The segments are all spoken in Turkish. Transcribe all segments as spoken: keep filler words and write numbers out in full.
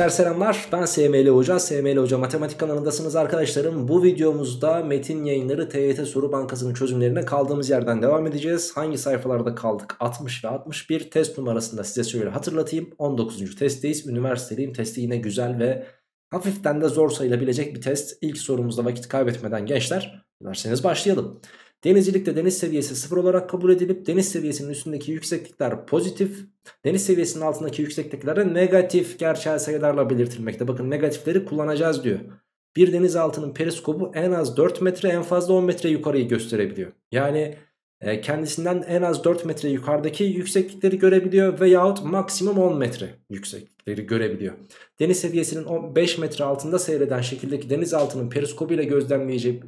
Gençler selamlar, ben S M L Hoca, S M L Hoca Matematik kanalındasınız arkadaşlarım. Bu videomuzda Metin Yayınları T Y T Soru Bankası'nın çözümlerine kaldığımız yerden devam edeceğiz. Hangi sayfalarda kaldık? altmış ve altmış bir test numarasında size şöyle hatırlatayım. on dokuzuncu testteyiz. Üniversiteliyim testi yine güzel ve hafiften de zor sayılabilecek bir test. İlk sorumuzda vakit kaybetmeden gençler, dilerseniz başlayalım. Denizcilikte deniz seviyesi sıfır olarak kabul edilip deniz seviyesinin üstündeki yükseklikler pozitif, deniz seviyesinin altındaki yüksekliklere negatif gerçel sayılarla belirtilmekte. Bakın negatifleri kullanacağız diyor. Bir denizaltının periskopu en az dört metre, en fazla on metre yukarıyı gösterebiliyor. Yani e, kendisinden en az dört metre yukarıdaki yükseklikleri görebiliyor veyahut maksimum on metre yükseklikleri görebiliyor. Deniz seviyesinin beş metre altında seyreden şekildeki denizaltının periskopu ile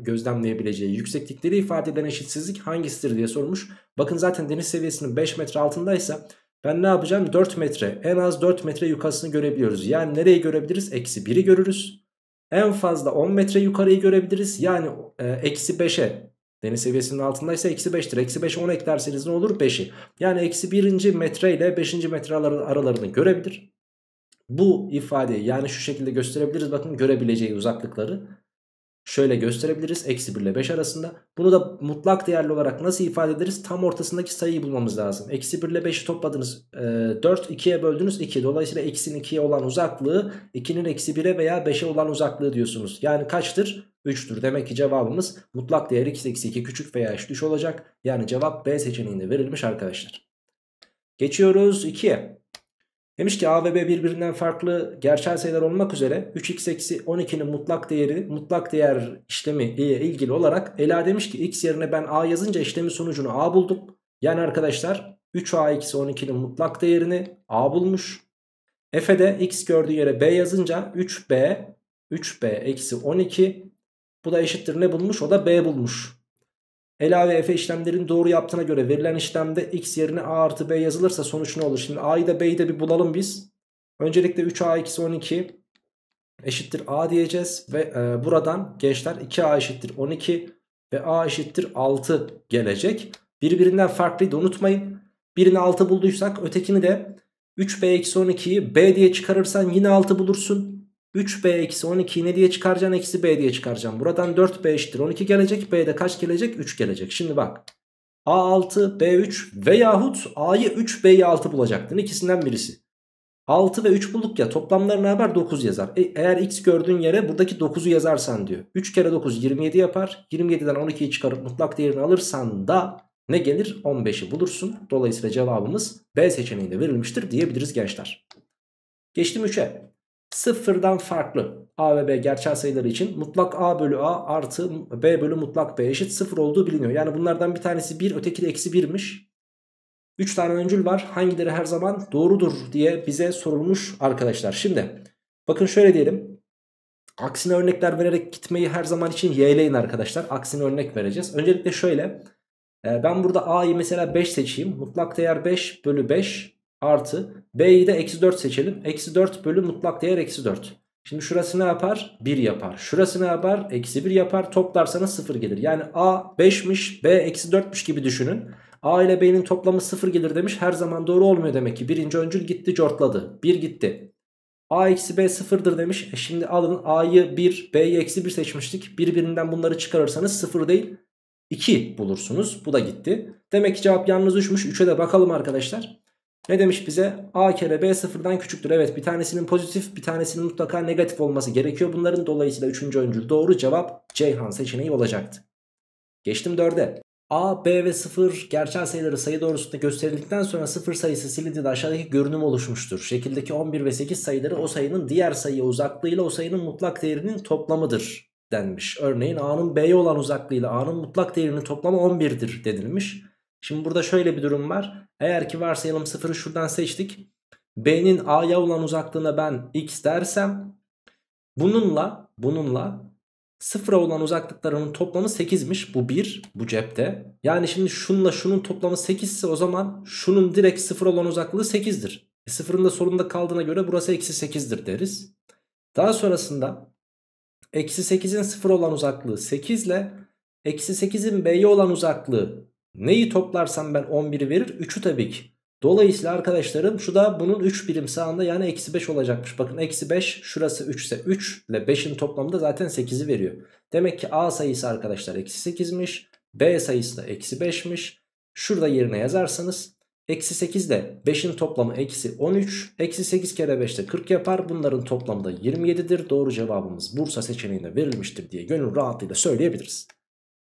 gözlemleyebileceği yükseklikleri ifade eden eşitsizlik hangisidir diye sormuş. Bakın zaten deniz seviyesinin beş metre altındaysa ben ne yapacağım? dört metre, en az dört metre yukarısını görebiliyoruz. Yani nereyi görebiliriz? eksi biri görürüz. En fazla on metre yukarıyı görebiliriz. Yani eksi beşe. Deniz seviyesinin altındaysa eksi beştir. Eksi beşe on eklerseniz ne olur? beşi. Yani eksi birinci metre ile beşinci metre aralarını görebilir. Bu ifadeyi yani şu şekilde gösterebiliriz. Bakın görebileceği uzaklıkları şöyle gösterebiliriz. eksi bir ile beş arasında. Bunu da mutlak değerli olarak nasıl ifade ederiz? Tam ortasındaki sayıyı bulmamız lazım. eksi bir ile beşi topladınız. dört, ikiye böldünüz iki. Dolayısıyla x'in ikiye olan uzaklığı ikinin eksi bire veya beşe olan uzaklığı diyorsunuz. Yani kaçtır? üçtür. Demek ki cevabımız mutlak değer x eksi iki küçük veya eşit olacak. Yani cevap B seçeneğinde verilmiş arkadaşlar. Geçiyoruz ikiye. Demiş ki A ve B birbirinden farklı gerçel sayılar olmak üzere üç x eksi on ikinin mutlak değeri, mutlak değer işlemi ile ilgili olarak Ela demiş ki x yerine ben A yazınca işlemin sonucunu A buldum. Yani arkadaşlar üç a eksi on ikinin mutlak değerini A bulmuş. Efe de x gördüğü yere B yazınca üç b eksi on iki bu da eşittir ne bulmuş? O da B bulmuş. Ela ve Efe işlemlerin doğru yaptığına göre verilen işlemde x yerine a artı b yazılırsa sonuç ne olur? Şimdi a'yı da b'yi de bir bulalım biz. Öncelikle üç a eksi on iki eşittir a diyeceğiz ve e, buradan gençler iki a eşittir on iki ve a eşittir altı gelecek. Birbirinden farklıydı, unutmayın. Birini altı bulduysak ötekini de üç b eksi on ikiyi b diye çıkarırsan yine altı bulursun. üç b eksi on ikiyi ne diye çıkaracaksın? Eksi b diye çıkaracağım. Buradan dört b eşittir on iki gelecek. B'de kaç gelecek? üç gelecek. Şimdi bak. a altı, b üç veyahut a'yı üç, b'yi altı bulacaktın. İkisinden birisi. altı ve üç bulduk ya. Toplamlarına haber dokuz yazar. E, eğer x gördüğün yere buradaki dokuzu yazarsan diyor. üç kere dokuz yirmi yedi yapar. yirmi yediden on ikiyi çıkarıp mutlak değerini alırsan da ne gelir? on beşi bulursun. Dolayısıyla cevabımız B seçeneğinde verilmiştir diyebiliriz gençler. Geçtim üçe. Sıfırdan farklı a ve b gerçel sayıları için mutlak a bölü a artı b bölü mutlak b eşit sıfır olduğu biliniyor. Yani bunlardan bir tanesi bir, öteki de eksi birmiş. üç tane öncül var. Hangileri her zaman doğrudur diye bize sorulmuş arkadaşlar. Şimdi bakın şöyle diyelim. Aksine örnekler vererek gitmeyi her zaman için yeğleyin arkadaşlar. Aksine örnek vereceğiz. Öncelikle şöyle. Ben burada a'yı mesela beş seçeyim. Mutlak değer beş bölü beş. Artı b'yi de eksi dört seçelim. Eksi dört bölü mutlak değer eksi dört. Şimdi şurası ne yapar? bir yapar. Şurası ne yapar? Eksi bir yapar. Toplarsanız sıfır gelir. Yani a beşmiş, b eksi dörtmüş gibi düşünün. A ile b'nin toplamı sıfır gelir demiş. Her zaman doğru olmuyor demek ki. Birinci öncül gitti, cortladı. bir gitti. A eksi b sıfırdır demiş. E şimdi alın a'yı bir, b'yi eksi bir seçmiştik. Birbirinden bunları çıkarırsanız sıfır değil iki bulursunuz. Bu da gitti. Demek ki cevap yalnız üçmüş. üçe de bakalım arkadaşlar. Ne demiş bize? A kere B sıfırdan küçüktür. Evet, bir tanesinin pozitif, bir tanesinin mutlaka negatif olması gerekiyor. Bunların dolayısıyla üçüncü öncül doğru, cevap Ceyhan seçeneği olacaktı. Geçtim dörde. A, B ve sıfır gerçel sayıları sayı doğrusunda gösterildikten sonra sıfır sayısı silindiğinde aşağıdaki görünüm oluşmuştur. Şekildeki on bir ve sekiz sayıları o sayının diğer sayıya uzaklığıyla o sayının mutlak değerinin toplamıdır denmiş. Örneğin A'nın B'ye olan uzaklığıyla A'nın mutlak değerinin toplamı on birdir denilmiş. Şimdi burada şöyle bir durum var. Eğer ki varsayalım sıfırı şuradan seçtik. B'nin A'ya olan uzaklığına ben x dersem bununla bununla sıfıra olan uzaklıklarının toplamı sekizmiş. Bu bir, bu cepte. Yani şimdi şununla şunun toplamı sekiz ise o zaman şunun direkt sıfıra olan uzaklığı sekizdir. E sıfırın da solunda kaldığına göre burası eksi sekizdir deriz. Daha sonrasında eksi sekizin sıfıra olan uzaklığı sekiz ile eksi sekizin B'ye olan uzaklığı, neyi toplarsam ben on biri verir? üçü tabii ki. Dolayısıyla arkadaşlarım şu da bunun üç birim sağında, yani eksi beş olacakmış. Bakın eksi beş şurası üç ise üç ile beşin toplamı da zaten sekizi veriyor. Demek ki A sayısı arkadaşlar eksi sekizmiş. B sayısı da eksi beşmiş. Şurada yerine yazarsanız eksi sekiz ile beşin toplamı eksi on üç. eksi sekiz kere beş de kırk yapar. Bunların toplamı da yirmi yedidir. Doğru cevabımız Bursa seçeneğine verilmiştir diye gönül rahatlığıyla söyleyebiliriz.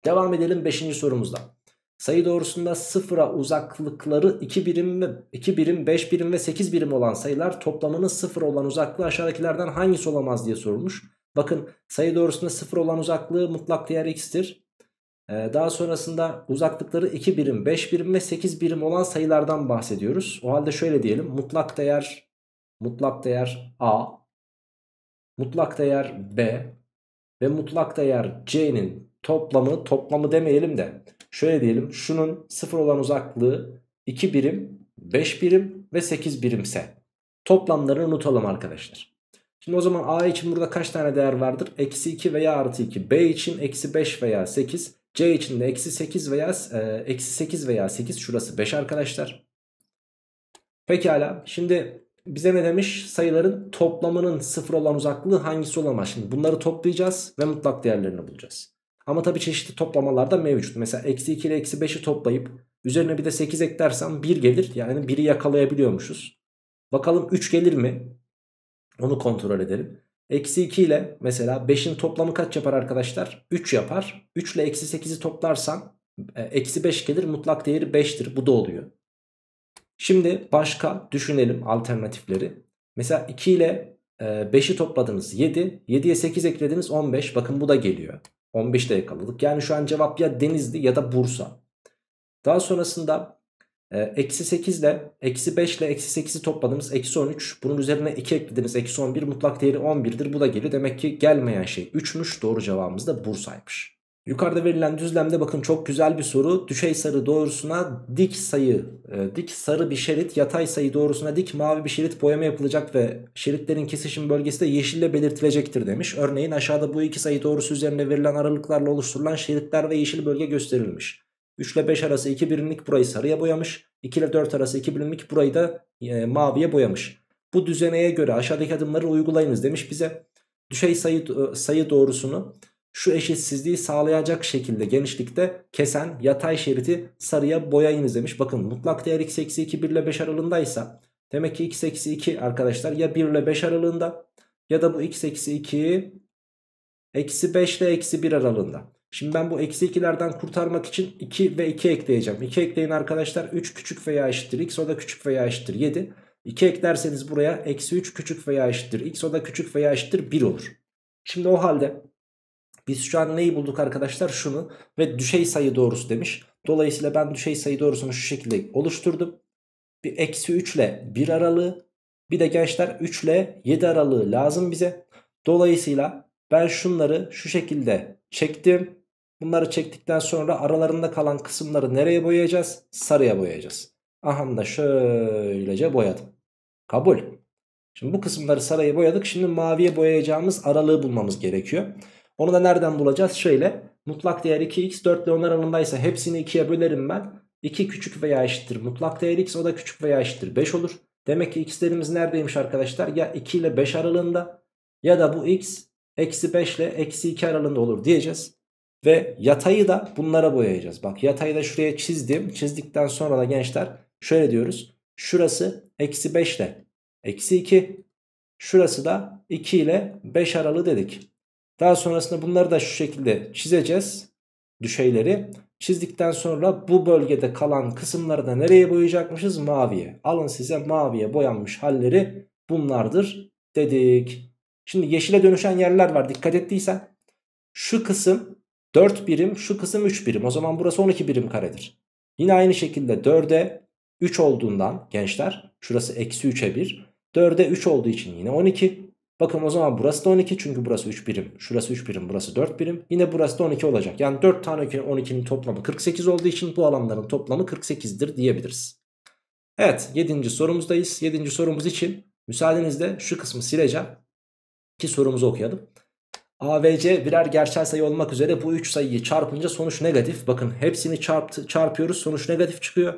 Devam edelim beşinci sorumuzda. Sayı doğrusunda sıfıra uzaklıkları iki birim, iki birim, beş birim ve sekiz birim olan sayılar toplamının sıfır olan uzaklığı aşağıdakilerden hangisi olamaz diye sorulmuş. Bakın sayı doğrusunda sıfır olan uzaklığı mutlak değer x'tir. Ee, daha sonrasında uzaklıkları iki birim, beş birim ve sekiz birim olan sayılardan bahsediyoruz. O halde şöyle diyelim: mutlak değer mutlak değer a, mutlak değer b ve mutlak değer c'nin toplamı toplamı demeyelim de şöyle diyelim, şunun sıfır olan uzaklığı iki birim, beş birim ve sekiz birimse toplamlarını unutalım arkadaşlar. Şimdi o zaman A için burada kaç tane değer vardır? eksi iki veya artı iki. B için eksi beş veya sekiz. C için de eksi sekiz veya eksi sekiz veya sekiz. Şurası beş arkadaşlar. Pekala. Şimdi bize ne demiş? Sayıların toplamının sıfır olan uzaklığı hangisi olamaz? Şimdi bunları toplayacağız ve mutlak değerlerini bulacağız. Ama tabii çeşitli toplamalar da mevcut. Mesela eksi iki ile eksi beşi toplayıp üzerine bir de sekiz eklersem bir gelir. Yani biri yakalayabiliyormuşuz. Bakalım üç gelir mi? Onu kontrol edelim. eksi iki ile mesela beşin toplamı kaç yapar arkadaşlar? üç yapar. üç ile eksi sekizi toplarsan eksi beş gelir. Mutlak değeri beştir. Bu da oluyor. Şimdi başka düşünelim alternatifleri. Mesela iki ile beşi topladınız yedi. yediye sekiz eklediniz on beş. Bakın bu da geliyor. on beşi de yakaladık. Yani şu an cevap ya Denizli ya da Bursa. Daha sonrasında eksi sekiz ile eksi beş ile eksi sekizi topladınız. eksi on üç. Bunun üzerine iki eklediniz. eksi on bir. Mutlak değeri on birdir. Bu da geliyor. Demek ki gelmeyen şey üçmüş. Doğru cevabımız da Bursa'ymış. Yukarıda verilen düzlemde bakın çok güzel bir soru. Düşey sarı doğrusuna dik sayı, e, dik sarı bir şerit, yatay sayı doğrusuna dik mavi bir şerit boyama yapılacak ve şeritlerin kesişim bölgesi de yeşille belirtilecektir demiş. Örneğin aşağıda bu iki sayı doğrusu üzerinde verilen aralıklarla oluşturulan şeritler ve yeşil bölge gösterilmiş. üç ile beş arası iki birimlik burayı sarıya boyamış. iki ile dört arası iki birimlik burayı da e, maviye boyamış. Bu düzeneye göre aşağıdaki adımları uygulayınız demiş bize. Düşey sayı, sayı doğrusunu şu eşitsizliği sağlayacak şekilde genişlikte kesen yatay şeridi sarıya boyayınız demiş. Bakın mutlak değer x eksi iki bir ile beş aralığındaysa demek ki x eksi iki arkadaşlar ya bir ile beş aralığında ya da bu x eksi iki eksi beş ile eksi bir aralığında. Şimdi ben bu eksi ikilerden kurtarmak için iki ve iki ekleyeceğim. iki ekleyin arkadaşlar, üç küçük veya eşittir x, o da küçük veya eşittir yedi. iki eklerseniz buraya eksi üç küçük veya eşittir x, o da küçük veya eşittir bir olur. Şimdi o halde biz şu an neyi bulduk arkadaşlar? Şunu ve düşey sayı doğrusu demiş. Dolayısıyla ben düşey sayı doğrusunu şu şekilde oluşturdum. Bir eksi üç ile bir aralığı, bir de gençler üç ile yedi aralığı lazım bize. Dolayısıyla ben şunları şu şekilde çektim. Bunları çektikten sonra aralarında kalan kısımları nereye boyayacağız? Sarıya boyayacağız. Aha da şöylece boyadım. Kabul. Şimdi bu kısımları sarıya boyadık. Şimdi maviye boyayacağımız aralığı bulmamız gerekiyor. Onu da nereden bulacağız? Şöyle, mutlak değer iki x dört ile on aralığındaysa hepsini ikiye bölerim ben. iki küçük veya eşittir mutlak değer x, o da küçük veya eşittir beş olur. Demek ki x'lerimiz neredeymiş arkadaşlar? Ya iki ile beş aralığında ya da bu x eksi beş ile eksi iki aralığında olur diyeceğiz. Ve yatayı da bunlara boyayacağız. Bak yatayı da şuraya çizdim. Çizdikten sonra da gençler şöyle diyoruz. Şurası eksi beş ile eksi iki. Şurası da iki ile beş aralığı dedik. Daha sonrasında bunları da şu şekilde çizeceğiz. Düşeyleri çizdikten sonra bu bölgede kalan kısımları da nereye boyayacakmışız? Maviye. Alın size maviye boyanmış halleri bunlardır dedik. Şimdi yeşile dönüşen yerler var, dikkat ettiysen. Şu kısım dört birim, şu kısım üç birim. O zaman burası on iki birim karedir. Yine aynı şekilde dörde üç olduğundan gençler, şurası eksi üçe bir. dörde üç olduğu için yine on iki. Bakın o zaman burası da on iki, çünkü burası üç birim, şurası üç birim, burası dört birim. Yine burası da on iki olacak. Yani dört tane on ikinin toplamı kırk sekiz olduğu için bu alanların toplamı kırk sekizdir diyebiliriz. Evet, yedinci sorumuzdayız. yedinci sorumuz için müsaadenizle şu kısmı sileceğim ki sorumuzu okuyalım. A ve C birer gerçel sayı olmak üzere bu üç sayıyı çarpınca sonuç negatif. Bakın hepsini çarptı, çarpıyoruz, sonuç negatif çıkıyor.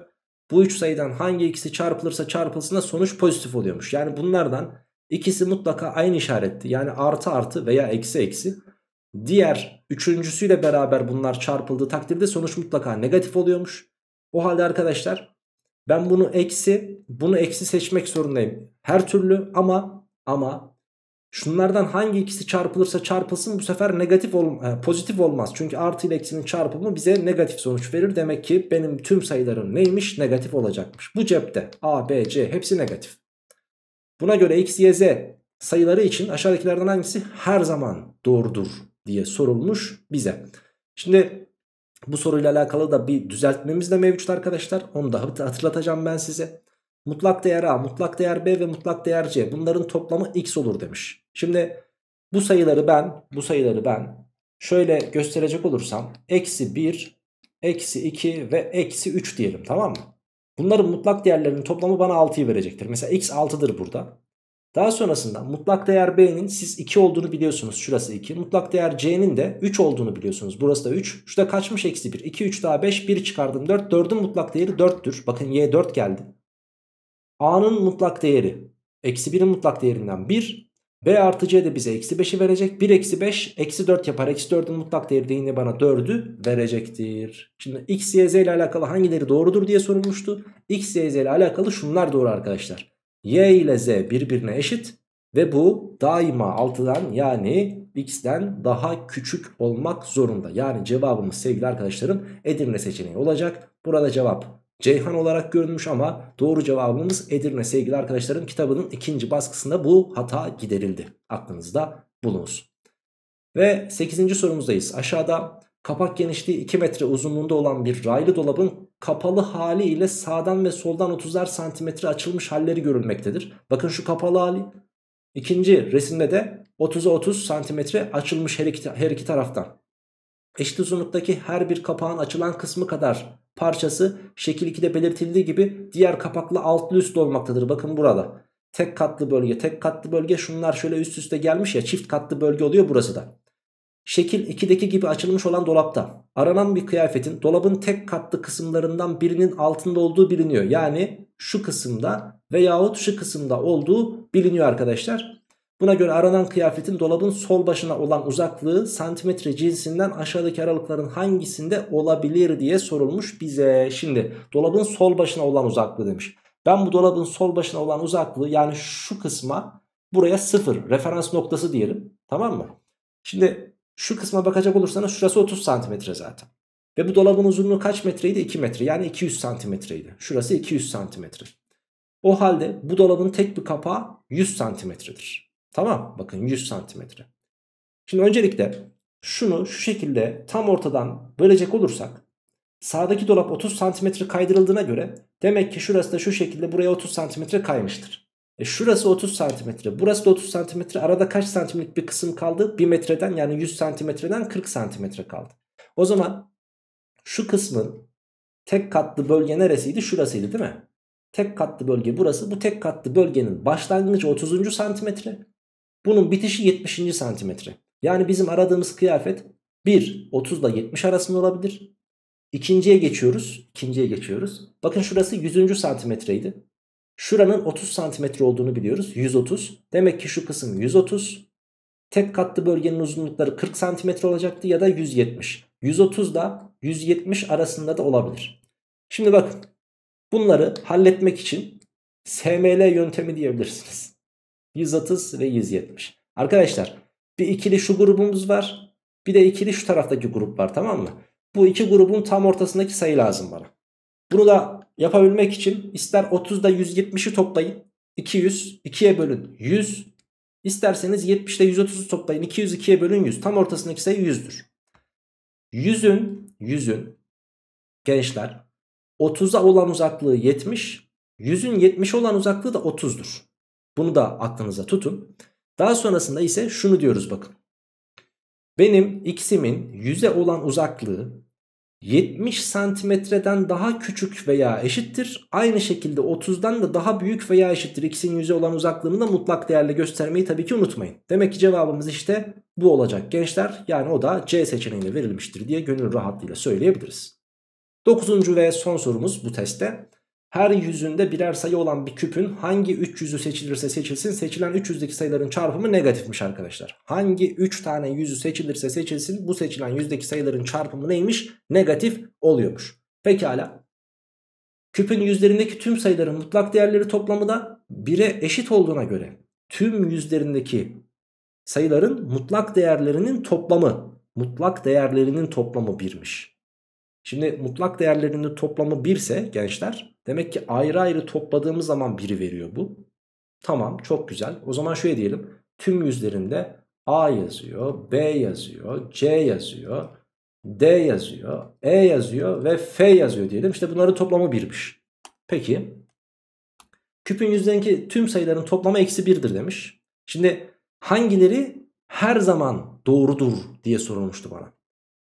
Bu üç sayıdan hangi ikisi çarpılırsa çarpılsın sonuç pozitif oluyormuş. Yani bunlardan ikisi mutlaka aynı işaretti. Yani artı artı veya eksi eksi. Diğer üçüncüsüyle beraber bunlar çarpıldığı takdirde sonuç mutlaka negatif oluyormuş. O halde arkadaşlar ben bunu eksi, bunu eksi seçmek zorundayım. Her türlü ama ama şunlardan hangi ikisi çarpılırsa çarpılsın bu sefer negatif ol, pozitif olmaz. Çünkü artı ile eksinin çarpımı bize negatif sonuç verir. Demek ki benim tüm sayılarım neymiş? Negatif olacakmış. Bu cepte A, B, C hepsi negatif. Buna göre X, Y, Z sayıları için aşağıdakilerden hangisi her zaman doğrudur diye sorulmuş bize. Şimdi bu soruyla alakalı da bir düzeltmemiz de mevcut arkadaşlar. Onu da hatırlatacağım ben size. Mutlak değer A, mutlak değer B ve mutlak değer C. Bunların toplamı X olur demiş. Şimdi bu sayıları ben, bu sayıları ben şöyle gösterecek olursam eksi bir, eksi iki ve eksi üç diyelim, tamam mı? Bunların mutlak değerlerinin toplamı bana altı'yı verecektir. Mesela X altı'dır burada. Daha sonrasında mutlak değer B'nin siz iki olduğunu biliyorsunuz. Şurası iki. Mutlak değer C'nin de üç olduğunu biliyorsunuz. Burası da üç. Şurada kaçmış? Eksi bir. iki, üç daha beş. bir çıkardım dört. dördün mutlak değeri dört'tür. Bakın Y dört geldi. A'nın mutlak değeri eksi bir'in mutlak değerinden bir. B artı C de bize eksi beş'i verecek. bir eksi beş eksi dört yapar. Eksi dördün mutlak değeri de yine bana dört'ü verecektir. Şimdi X, Y, Z ile alakalı hangileri doğrudur diye sorulmuştu. X, Y, Z ile alakalı şunlar doğru arkadaşlar. Y ile Z birbirine eşit ve bu daima altı'dan yani X'den daha küçük olmak zorunda. Yani cevabımız sevgili arkadaşlarım Edirne seçeneği olacak. Burada cevap Ceyhan olarak görünmüş ama doğru cevabımız Edirne sevgili arkadaşlarım. Kitabının ikinci baskısında bu hata giderildi. Aklınızda bulunsun. Ve sekizinci sorumuzdayız. Aşağıda kapak genişliği iki metre uzunluğunda olan bir raylı dolabın kapalı hali ile sağdan ve soldan otuz'ar santimetre açılmış halleri görülmektedir. Bakın şu kapalı hali. İkinci resimde de otuz'a otuz santimetre açılmış her iki, her iki taraftan. Eşit uzunluktaki her bir kapağın açılan kısmı kadar parçası şekil iki'de belirtildiği gibi diğer kapakla altlı üstlü olmaktadır. Bakın burada tek katlı bölge, tek katlı bölge, şunlar şöyle üst üste gelmiş ya, çift katlı bölge oluyor burası da. Şekil iki'deki gibi açılmış olan dolapta aranan bir kıyafetin dolabın tek katlı kısımlarından birinin altında olduğu biliniyor. Yani şu kısımda veyahut şu kısımda olduğu biliniyor arkadaşlar. Buna göre aranan kıyafetin dolabın sol başına olan uzaklığı santimetre cinsinden aşağıdaki aralıkların hangisinde olabilir diye sorulmuş bize. Şimdi dolabın sol başına olan uzaklığı demiş. Ben bu dolabın sol başına olan uzaklığı yani şu kısma, buraya sıfır referans noktası diyelim, tamam mı? Şimdi şu kısma bakacak olursanız şurası otuz santimetre zaten. Ve bu dolabın uzunluğu kaç metreydi? iki metre. Yani iki yüz santimetreydi. Şurası iki yüz santimetre. O halde bu dolabın tek bir kapağı yüz santimetredir. Tamam, bakın yüz santimetre. Şimdi öncelikle şunu şu şekilde tam ortadan bölecek olursak sağdaki dolap otuz santimetre kaydırıldığına göre demek ki şurası da şu şekilde buraya otuz santimetre kaymıştır. E şurası otuz santimetre, burası da otuz santimetre. Arada kaç santimlik bir kısım kaldı? bir metreden yani yüz santimetreden kırk santimetre kaldı. O zaman şu kısmın tek katlı bölge neresiydi? Şurasıydı değil mi? Tek katlı bölge burası. Bu tek katlı bölgenin başlangıcı otuzuncu santimetre. Bunun bitişi yetmişinci santimetre. Yani bizim aradığımız kıyafet bir, otuz ile yetmiş arasında olabilir. İkinciye geçiyoruz. İkinciye geçiyoruz. Bakın şurası yüzüncü santimetreydi. Şuranın otuz santimetre olduğunu biliyoruz. yüz otuz. Demek ki şu kısım yüz otuz. Tek katlı bölgenin uzunlukları kırk santimetre olacaktı ya da yüz yetmiş. yüz otuz ile yüz yetmiş arasında da olabilir. Şimdi bakın. Bunları halletmek için S M L yöntemi diyebilirsiniz. yüz otuz ve yüz yetmiş. Arkadaşlar bir ikili şu grubumuz var. Bir de ikili şu taraftaki grup var, tamam mı? Bu iki grubun tam ortasındaki sayı lazım bana. Bunu da yapabilmek için ister otuz'da yüz yetmiş'i toplayın iki yüz, iki'ye bölün yüz. İsterseniz yetmiş'de yüz otuz'u toplayın iki yüz, iki'ye bölün yüz. Tam ortasındaki sayı yüz'dür. yüz'ün, yüz'ün gençler otuz'a olan uzaklığı yetmiş. yüz'ün yetmiş'e olan uzaklığı da otuz'dur. Bunu da aklınıza tutun. Daha sonrasında ise şunu diyoruz bakın. Benim x'imin yüz'e olan uzaklığı yetmiş santimetreden daha küçük veya eşittir. Aynı şekilde otuz'dan da daha büyük veya eşittir. X'in yüz'e olan uzaklığını da mutlak değerle göstermeyi tabii ki unutmayın. Demek ki cevabımız işte bu olacak gençler. Yani o da C seçeneğiyle verilmiştir diye gönül rahatlığıyla söyleyebiliriz. dokuzuncu ve son sorumuz bu testte. her yüzünde birer sayı olan bir küpün hangi üç yüzü seçilirse seçilsin seçilen üç yüzdeki sayıların çarpımı negatifmiş arkadaşlar. Hangi üç tane yüzü seçilirse seçilsin bu seçilen yüzdeki sayıların çarpımı neymiş? Negatif oluyormuş. Pekala. Küpün yüzlerindeki tüm sayıların mutlak değerleri toplamı da bire eşit olduğuna göre tüm yüzlerindeki sayıların mutlak değerlerinin toplamı mutlak değerlerinin toplamı birmiş. Şimdi mutlak değerlerinin toplamı bir ise gençler demek ki ayrı ayrı topladığımız zaman biri veriyor bu. Tamam, çok güzel. O zaman şöyle diyelim, tüm yüzlerinde A yazıyor, B yazıyor, C yazıyor, D yazıyor, E yazıyor ve F yazıyor diyelim. İşte bunların toplamı birmiş. Peki küpün yüzlerindeki tüm sayıların toplamı eksi birdir demiş. Şimdi hangileri her zaman doğrudur diye sorulmuştu bana.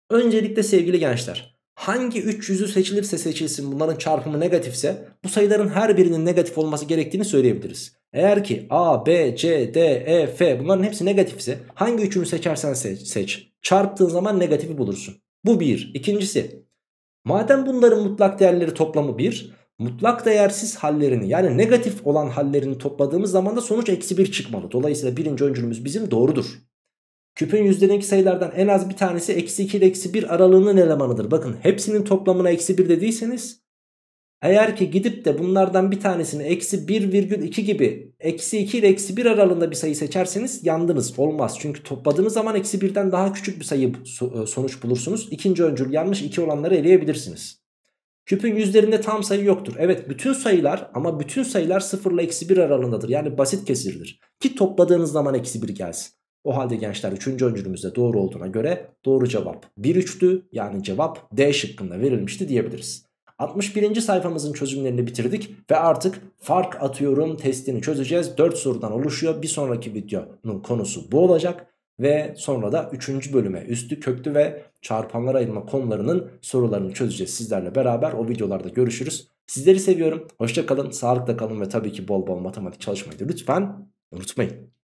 Öncelikle sevgili gençler, hangi üç yüzü seçilirse seçilsin bunların çarpımı negatifse bu sayıların her birinin negatif olması gerektiğini söyleyebiliriz. Eğer ki A, B, C, D, E, F bunların hepsi negatifse hangi üçünü seçersen seç, seç. Çarptığın zaman negatifi bulursun. Bu bir. İkincisi, madem bunların mutlak değerleri toplamı bir, mutlak değersiz hallerini yani negatif olan hallerini topladığımız zaman da sonuç eksi bir çıkmalı. Dolayısıyla birinci öncülümüz bizim doğrudur. Küpün yüzlerindeki sayılardan en az bir tanesi eksi iki ile eksi bir aralığının elemanıdır. Bakın hepsinin toplamına eksi bir dediyseniz eğer ki gidip de bunlardan bir tanesini eksi bir virgül iki gibi eksi iki ile eksi bir aralığında bir sayı seçerseniz yandınız, olmaz. Çünkü topladığınız zaman eksi birden daha küçük bir sayı sonuç bulursunuz. İkinci öncül yanlış, iki olanları eleyebilirsiniz. Küpün yüzlerinde tam sayı yoktur. Evet, bütün sayılar ama bütün sayılar sıfır ile eksi bir aralığındadır. Yani basit kesirdir. Ki topladığınız zaman eksi bir gelsin. O halde gençler üçüncü öncülümüzde doğru olduğuna göre doğru cevap bir üçtü. Yani cevap D şıkkında verilmişti diyebiliriz. altmış birinci sayfamızın çözümlerini bitirdik ve artık fark atıyorum testini çözeceğiz. dört sorudan oluşuyor. Bir sonraki videonun konusu bu olacak. Ve sonra da üçüncü bölüme üstü, köklü ve çarpanlara ayırma konularının sorularını çözeceğiz sizlerle beraber. O videolarda görüşürüz. Sizleri seviyorum. Hoşça kalın, sağlıkla kalın ve tabii ki bol bol matematik çalışmayı da lütfen unutmayın.